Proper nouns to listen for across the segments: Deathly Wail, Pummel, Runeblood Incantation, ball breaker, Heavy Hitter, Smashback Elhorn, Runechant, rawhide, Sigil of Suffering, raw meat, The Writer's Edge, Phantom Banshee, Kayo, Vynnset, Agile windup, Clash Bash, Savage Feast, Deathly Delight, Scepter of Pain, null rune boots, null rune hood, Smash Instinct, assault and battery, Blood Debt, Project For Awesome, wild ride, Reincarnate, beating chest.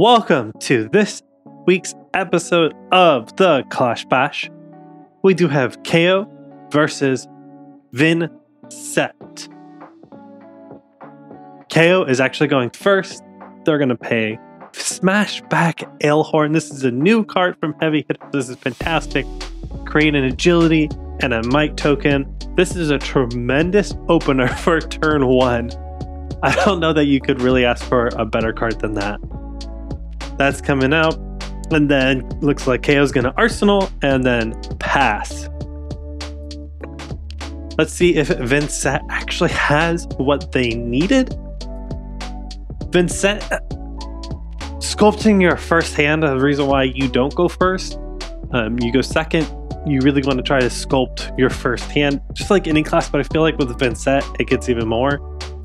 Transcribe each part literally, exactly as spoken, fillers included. Welcome to this week's episode of the Clash Bash. We do have Kayo versus Vynnset. Kayo is actually going first. They're going to pay Smashback Elhorn. This is a new card from Heavy Hitter. This is fantastic. Create an agility and a mic token. This is a tremendous opener for turn one. I don't know that you could really ask for a better card than that. That's coming out. And then looks like Kayo's going to Arsenal and then pass. Let's see if Vynnset actually has what they needed. Vynnset, sculpting your first hand, the reason why you don't go first. Um, you go second. You really want to try to sculpt your first hand, just like any class, but I feel like with Vynnset, it gets even more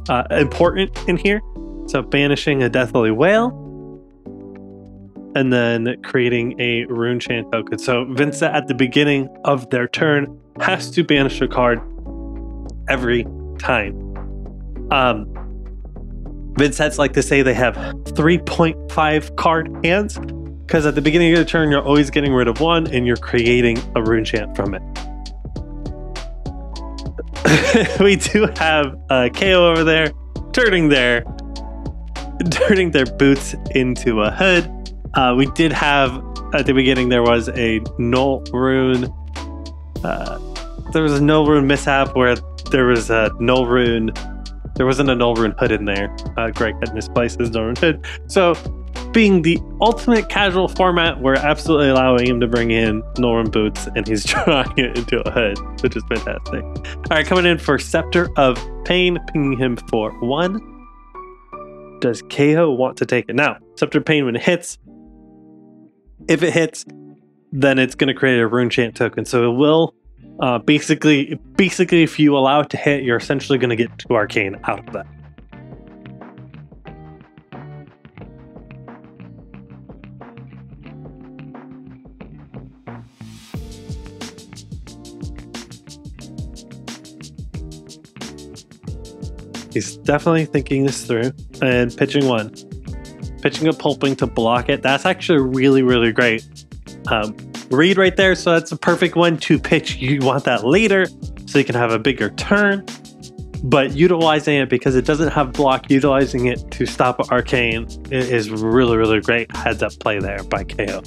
uh, important in here. So banishing a Deathly Wail, and then creating a Runechant token. So Vynnset at the beginning of their turn has to banish a card every time. Um, Vynnset's like to say they have three point five card hands, because at the beginning of your turn, you're always getting rid of one and you're creating a Runechant from it. We do have uh, Kayo over there, turning their, turning their boots into a hood. Uh, we did have, at the beginning, there was a null rune. Uh, there was a null rune mishap where there was a null rune. There wasn't a null rune hood in there. Uh, Greg had misplaced his null rune hood. So, being the ultimate casual format, we're absolutely allowing him to bring in null rune boots, and he's drawing it into a hood, which is fantastic. All right, coming in for Scepter of Pain, pinging him for one. Does Kayo want to take it? Now, Scepter of Pain, when it hits, if it hits, then it's going to create a Runechant token. So it will uh, basically, basically, if you allow it to hit, you're essentially going to get two arcane out of that. He's definitely thinking this through and pitching one. Pitching a pulping to block it. That's actually really, really great. Um, read right there. So that's a perfect one to pitch. You want that later so you can have a bigger turn. But utilizing it because it doesn't have block, utilizing it to stop arcane is really, really great heads up play there by Kayo.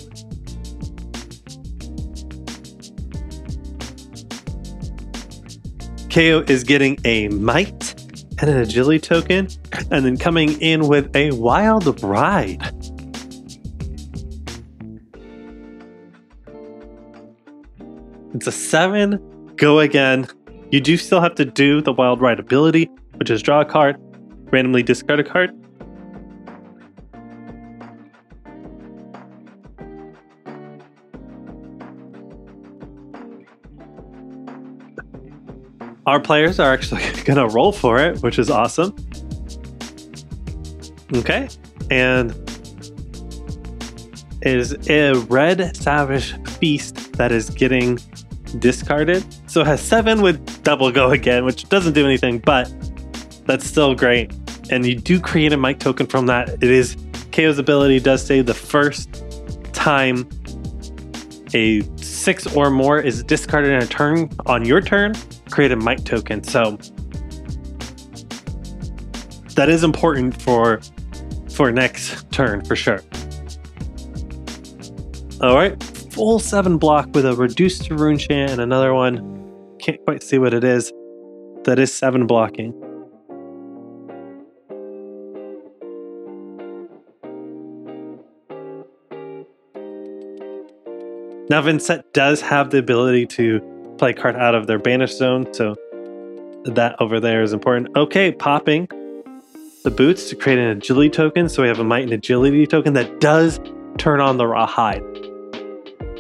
Kayo is getting a might and an agility token, and then coming in with a wild ride. It's a seven, go again. You do still have to do the wild ride ability, which is draw a card, randomly discard a card. Our players are actually going to roll for it, which is awesome. Okay. And it is a red Savage Feast that is getting discarded. So it has seven with double go again, which doesn't do anything, but that's still great. And you do create a mic token from that. It is Kayo's ability does say the first time a six or more is discarded in a turn on your turn, create a might token. So that is important for for next turn for sure. All right, full seven block with a reduced Runechant and another one. Can't quite see what it is. That is seven blocking. Now Vynnset does have the ability to play a card out of their banish zone, so that over there is important. Okay, popping the boots to create an agility token, so we have a might and agility token that does turn on the rawhide.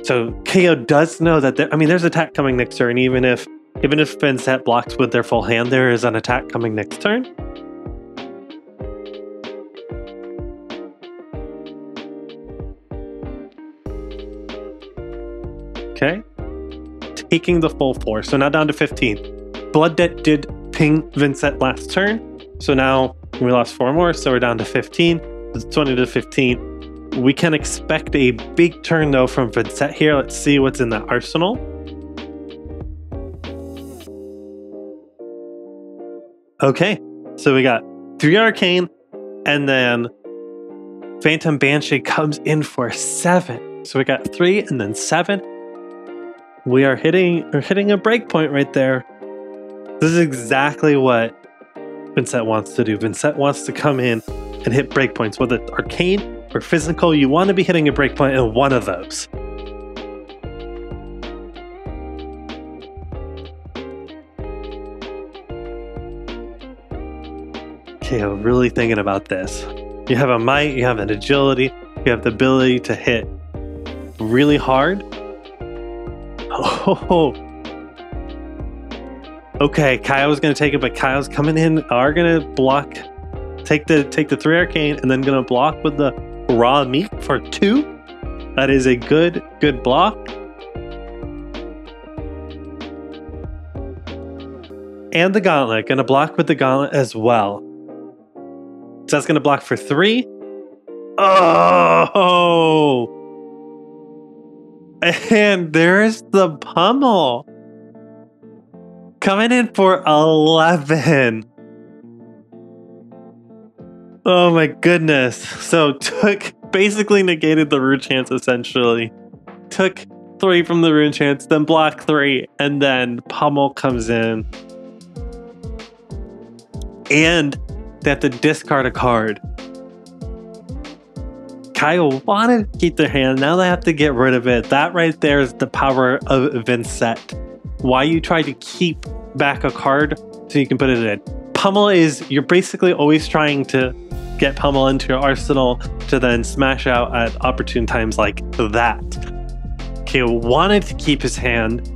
So Kayo does know that there, I mean, there's an attack coming next turn, even if even if Vynnset blocks with their full hand, there is an attack coming next turn. Okay. Taking the full four, so now down to fifteen. Blood Debt did ping Vynnset last turn, so now we lost four more, so we're down to fifteen. It's twenty to fifteen. We can expect a big turn though from Vynnset here. Let's see what's in the arsenal. Okay, so we got three Arcane, and then Phantom Banshee comes in for seven. So we got three and then seven. We are hitting, we're hitting a breakpoint right there. This is exactly what Vynnset wants to do. Vynnset wants to come in and hit breakpoints, whether it's Arcane or physical. You want to be hitting a breakpoint in one of those. Okay, I'm really thinking about this. You have a might, you have an agility, you have the ability to hit really hard. Oh, okay, Kayo's gonna take it, but Kayo's coming in, are gonna block, take the take the three Arcane, and then gonna block with the Raw Meat for two. That is a good good block. And the Gauntlet, gonna block with the Gauntlet as well, so that's gonna block for three. Oh, and there's the Pummel coming in for eleven. Oh my goodness. So took, basically negated the Runechant essentially. Took three from the Runechant, then block three, and then Pummel comes in. And they have to discard a card. Kayo wanted to keep their hand, now they have to get rid of it. That right there is the power of Vynnset. Why you try to keep back a card so you can put it in. Pummel is, you're basically always trying to get Pummel into your arsenal to then smash out at opportune times like that. Kayo wanted to keep his hand,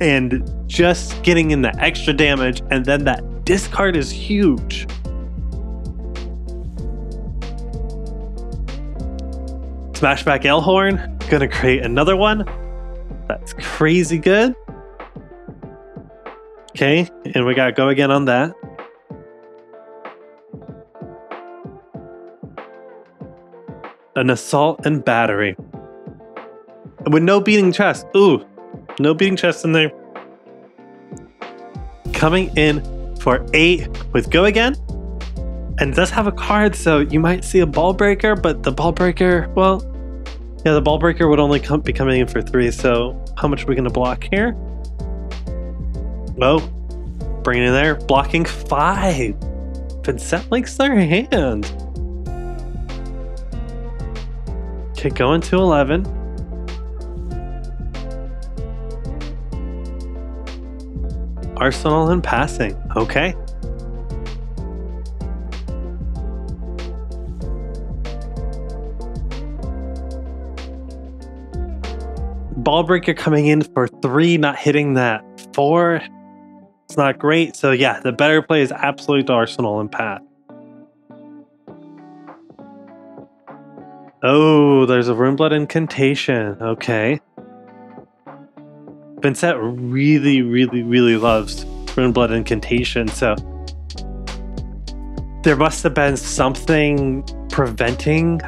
and just getting in the extra damage and then that discard is huge. Smashback Elhorn, gonna create another one. That's crazy good. Okay, and we gotta go again on that. An assault and battery. And with no beating chest. Ooh, no beating chest in there. Coming in for eight with go again. And it does have a card, so you might see a Ball Breaker, but the Ball Breaker, well, yeah, the Ball Breaker would only come, be coming in for three, so how much are we gonna block here? Oh, bringing in there, blocking five. Vynnset likes their hand. Okay, going to eleven. Arsenal and passing, okay. Ball Breaker coming in for three, not hitting that four. It's not great, so yeah, the better play is absolutely to Arsenal and pass. Oh, there's a Runeblood Incantation. Okay. Vynnset really, really, really loves Runeblood Incantation, so there must have been something preventing.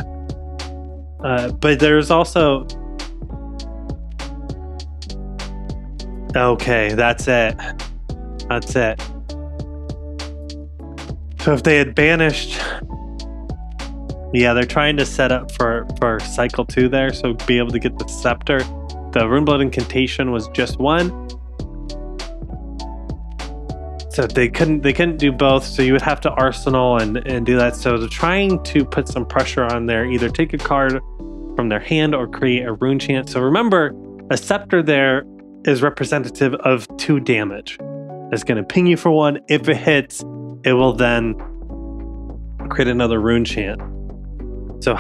Uh, but there's also... Okay, that's it. That's it. So if they had banished... Yeah, they're trying to set up for, for cycle two there, so be able to get the Scepter. The Runeblood Incantation was just one. So they couldn't they couldn't do both, so you would have to Arsenal and, and do that. So they're trying to put some pressure on there, either take a card from their hand or create a Runechant. So remember, a Scepter there is representative of two damage. It's gonna ping you for one. If it hits, it will then create another Runechant. So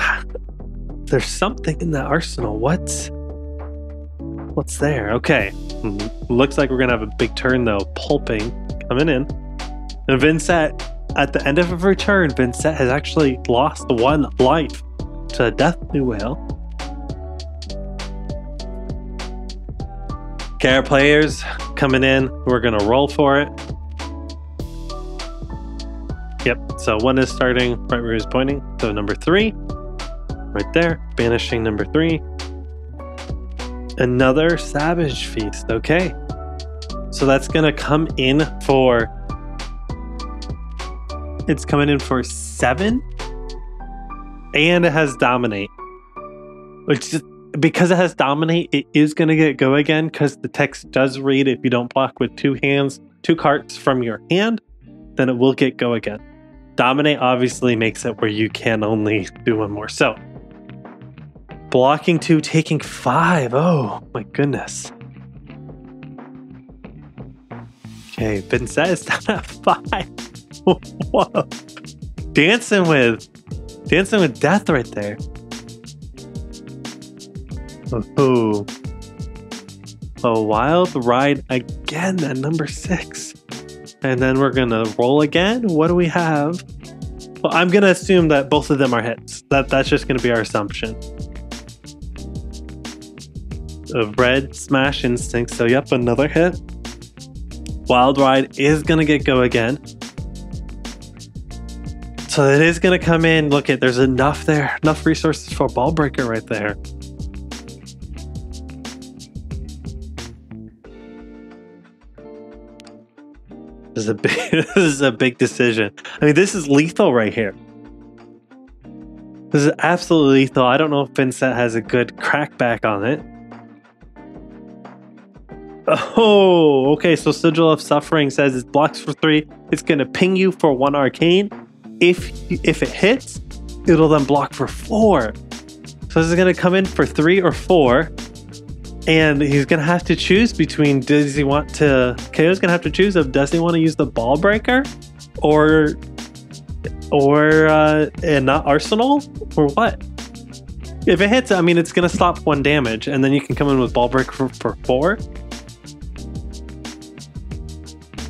there's something in the arsenal. What's what's there? Okay, looks like we're gonna have a big turn though. Pulping coming in, and Vynnset at the end of every turn, Vynnset has actually lost one life to Deathly Wail. Okay, our players coming in. We're gonna roll for it. Yep, so one is starting right where he's pointing. So number three. right there, banishing number three. Another Savage Feast, okay. So that's gonna come in for, it's coming in for seven, and it has Dominate. Which just, because it has Dominate, it is gonna get go again, because the text does read, if you don't block with two hands, two cards from your hand, then it will get go again. Dominate obviously makes it where you can only do one more. So blocking two, taking five. Oh my goodness. Okay, Vynnset is down at five. Whoa. Dancing with, dancing with death right there. Oh, a wild ride again at number six. And then we're gonna roll again. What do we have? Well, I'm gonna assume that both of them are hits. That that's just gonna be our assumption. A red Smash Instinct, so yep, another hit. Wild Ride is gonna get go again. So it is gonna come in. Look at, there's enough there, enough resources for Ball Breaker right there. This is a big, this is a big decision. I mean, this is lethal right here. This is absolutely lethal. I don't know if Vynnset has a good crackback on it. Oh, okay. So Sigil of Suffering says it blocks for three. It's gonna ping you for one arcane. If if it hits, it'll then block for four. So this is gonna come in for three or four. And he's gonna have to choose between, does he want to, Kayo's gonna have to choose of, does he want to use the Ball Breaker or or uh and not Arsenal or what? If it hits, I mean, it's gonna stop one damage, and then you can come in with Ball Breaker for, for four.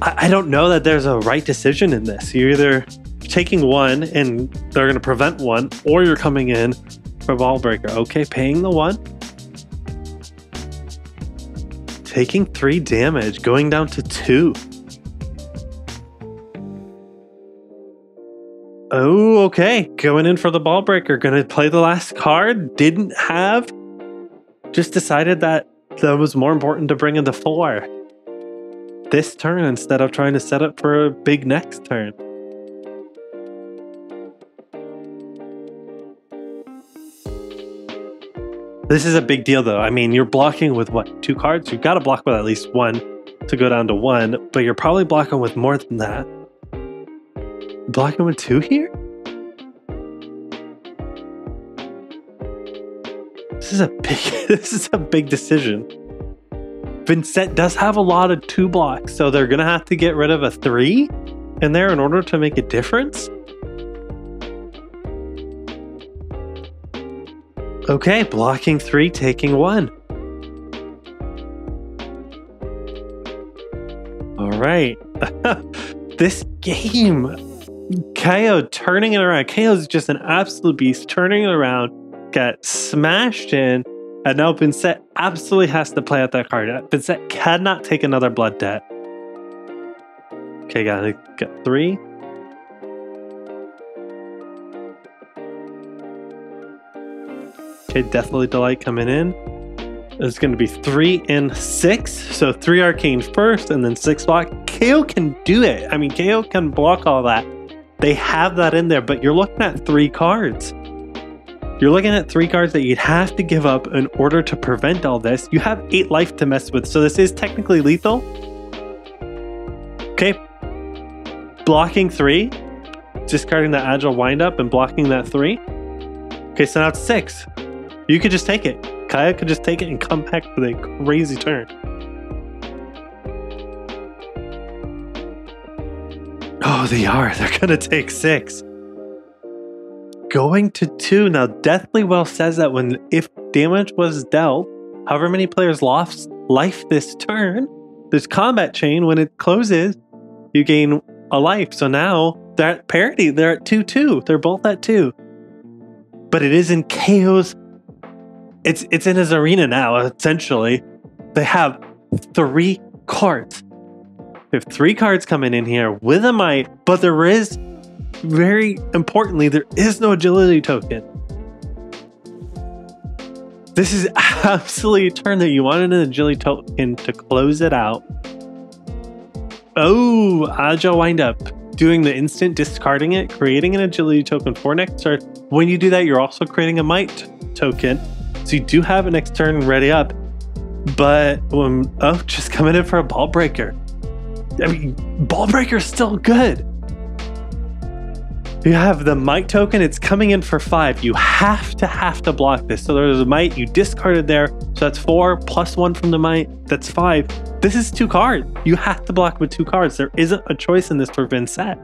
I, I don't know that there's a right decision in this. You're either taking one and they're gonna prevent one, or you're coming in for Ball Breaker. Okay, paying the one. Taking three damage, going down to two. Oh, okay. Going in for the Ball Breaker. Gonna play the last card. Didn't have. Just decided that that was more important to bring in the four this turn instead of trying to set up for a big next turn. This is a big deal though. I mean, you're blocking with what, two cards? You've got to block with at least one to go down to one, but you're probably blocking with more than that. Blocking with two here? This is a big, this is a big decision. Vynnset does have a lot of two blocks, so they're gonna have to get rid of a three in there in order to make a difference. Okay, blocking three, taking one. All right. This game, Kayo turning it around. Kayo's just an absolute beast, turning it around, got smashed in, and now Vynnset absolutely has to play out that card. Vynnset cannot take another Blood Debt. Okay, got it. Got three. Okay, Deathly Delight coming in. It's going to be three and six. So three arcane first and then six block. Kayo can do it. I mean, Kayo can block all that. They have that in there, but you're looking at three cards. You're looking at three cards that you'd have to give up in order to prevent all this. You have eight life to mess with. So this is technically lethal. Okay. Blocking three. Discarding that Agile windup and blocking that three. Okay, so now it's six. You could just take it. Kayo could just take it and come back with a crazy turn. Oh, they are. They're going to take six. Going to two. Now, Deathly Wail says that when if damage was dealt, however many players lost life this turn, this combat chain, when it closes, you gain a life. So now they're at parity. They're at two two. They're both at two. But it is in Kayo's. It's it's in his arena now, essentially. They have three cards. They have three cards coming in here with a might, but there is, very importantly, there is no agility token. This is absolutely a turn that you wanted an agility token to close it out. Oh, Agile Windup. Doing the instant, discarding it, creating an agility token for next turn. When you do that, you're also creating a might token. So you do have an next turn ready up. But, um, oh, just coming in for a ball breaker. I mean, ball breaker is still good. You have the might token. It's coming in for five. You have to have to block this. So there's a might. You discarded there. So that's four plus one from the might. That's five. This is two cards. You have to block with two cards. There isn't a choice in this for Vynnset.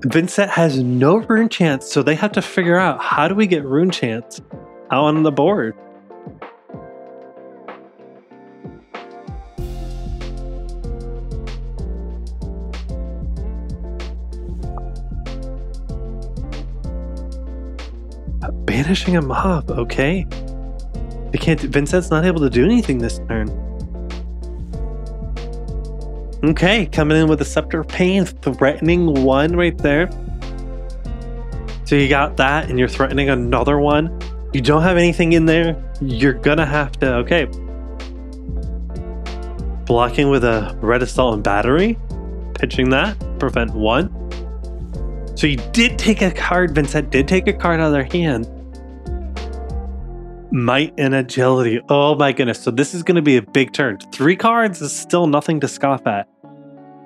Vynnset has no rune chance, so they have to figure out how do we get rune chance out on the board. Banishing a mob, okay. They can't. Vynnset's not able to do anything this turn. Okay, coming in with a Scepter of Pain, threatening one right there. So you got that, and you're threatening another one. You don't have anything in there. You're gonna have to, okay. Blocking with a red assault and battery, pitching that, prevent one. So you did take a card, Vynnset did take a card out of their hand. Might and agility. Oh my goodness. So this is going to be a big turn. Three cards is still nothing to scoff at.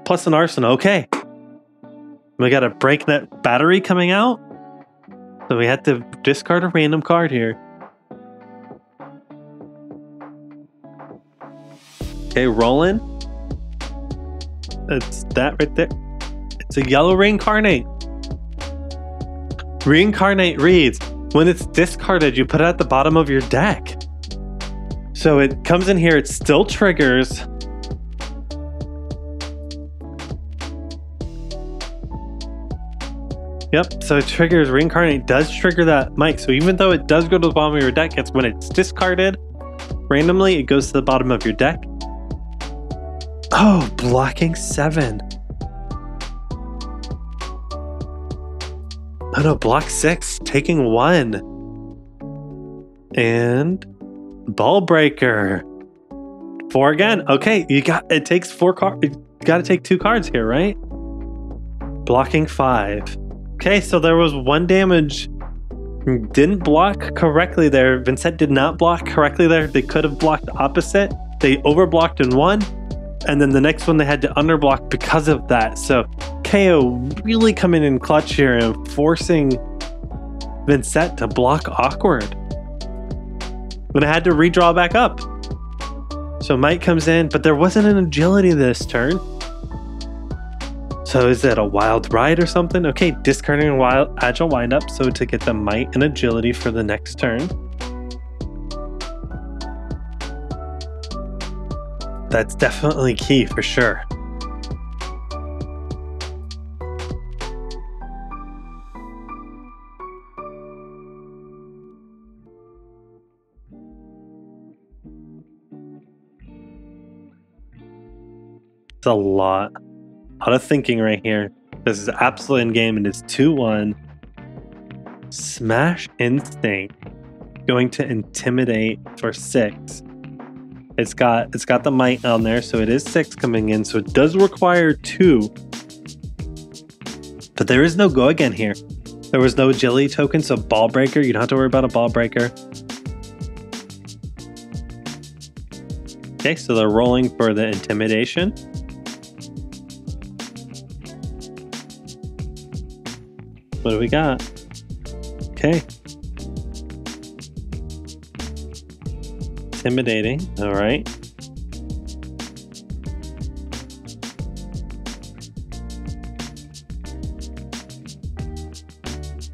Plus an arsenal. Okay. We got a breakneck battery coming out. So we had to discard a random card here. Okay, rolling. That's that right there. It's a yellow Reincarnate. Reincarnate reads, when it's discarded, you put it at the bottom of your deck. So it comes in here, it still triggers. Yep, so it triggers, Reincarnate does trigger that mic. So even though it does go to the bottom of your deck, it's when it's discarded, randomly, it goes to the bottom of your deck. Oh, blocking seven. Oh no, block six, taking one. And ball breaker. Four again. Okay, you got it takes four cards. You gotta take two cards here, right? Blocking five. Okay, so there was one damage. Didn't block correctly there. Vynnset did not block correctly there. They could have blocked opposite. They overblocked in one. And then the next one they had to underblock because of that. So Kayo really coming in clutch here and forcing Vynnset to block awkward. When I had to redraw back up. So Might comes in, but there wasn't an agility this turn. So is that a wild ride or something? Okay, discarding a wild agile windup so to get the might and agility for the next turn. That's definitely key for sure. It's a lot. A lot of thinking right here. This is absolutely in game and it's two one. Smash Instinct. Going to intimidate for six. It's got it's got the might on there, so it is six coming in, so it does require two. But there is no go again here. There was no agility token, so ball breaker, you don't have to worry about a ball breaker. Okay, so they're rolling for the intimidation. What do we got? Okay. Intimidating, all right.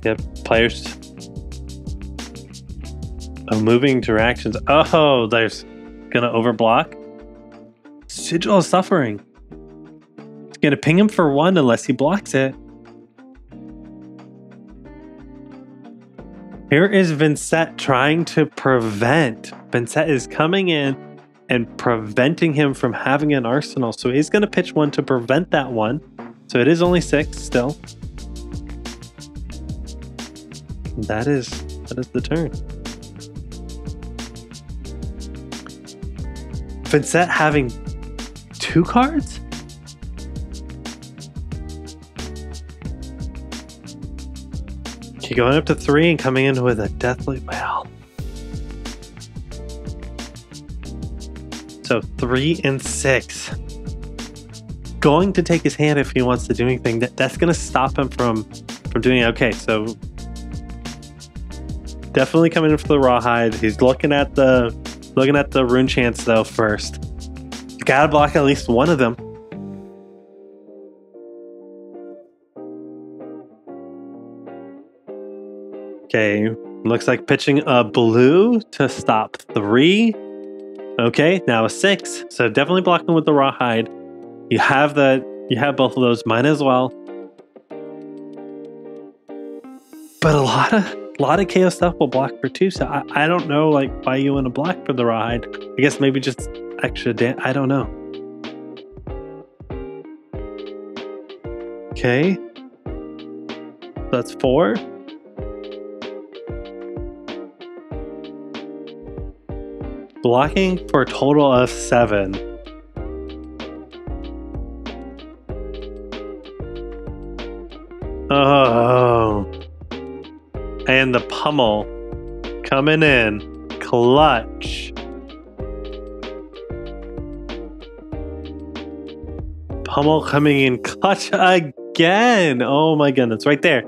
Yep, players. Oh, moving interactions. Oh, there's gonna overblock. Sigil of Suffering. It's gonna ping him for one unless he blocks it. Here is Vynnset trying to prevent. Vynnset is coming in and preventing him from having an arsenal. So he's going to pitch one to prevent that one. So it is only six still. that is that is the turn. Vynnset having two cards? She going up to three and coming in with a Deathly Wail. So three and six. Going to take his hand if he wants to do anything. That, that's going to stop him from, from doing it. Okay, so definitely coming in for the rawhide. He's looking at the looking at the rune chants though first. Gotta block at least one of them. Okay, looks like pitching a blue to stop three. Okay, now a six. So definitely blocking with the rawhide. You have that, you have both of those, mine as well. But a lot of a lot of Kayo stuff will block for two, so I, I don't know like why you want to block for the rawhide. I guess maybe just extra damage, I don't know. Okay. That's four. Blocking for a total of seven. Oh. And the pummel coming in. Clutch. Pummel coming in clutch again. Oh my goodness. Right there.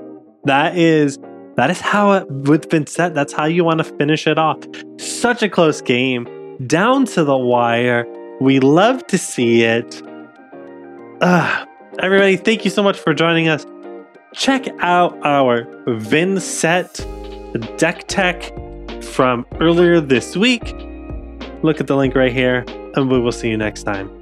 That is That is how it, with Vynnset, that's how you want to finish it off. Such a close game. Down to the wire. We love to see it. Ugh. Everybody, thank you so much for joining us. Check out our Vynnset deck tech from earlier this week. Look at the link right here, and we will see you next time.